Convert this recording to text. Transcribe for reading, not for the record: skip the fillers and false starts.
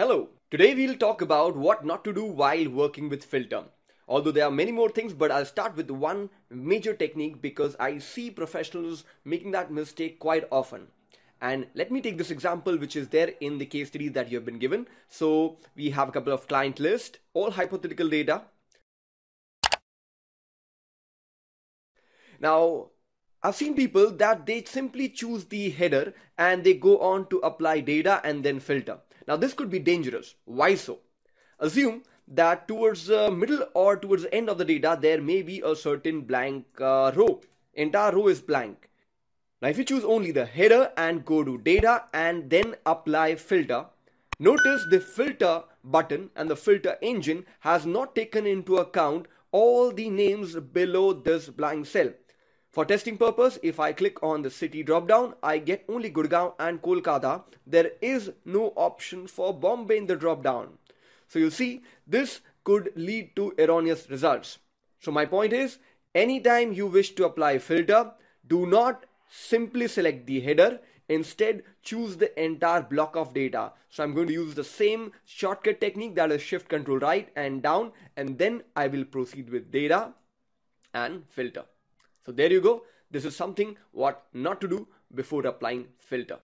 Hello, today we'll talk about what not to do while working with filter. Although there are many more things, but I'll start with one major technique because I see professionals making that mistake quite often. And let me take this example which is there in the case study that you have been given. So we have a couple of client lists, all hypothetical data. Now, I've seen people that they simply choose the header and they go on to apply data and then filter. Now this could be dangerous. Why so? Assume that towards the middle or towards the end of the data there may be a certain blank row. Entire row is blank. Now if you choose only the header and go to data and then apply filter, notice the filter button and the filter engine has not taken into account all the names below this blank cell. For testing purpose, if I click on the city drop-down, I get only Gurgaon and Kolkata. There is no option for Bombay in the drop-down. So you see, this could lead to erroneous results. So my point is, anytime you wish to apply filter, do not simply select the header. Instead, choose the entire block of data. So I'm going to use the same shortcut technique, that is shift control right and down, and then I will proceed with data and filter. So there you go. This is something what not to do before applying filter.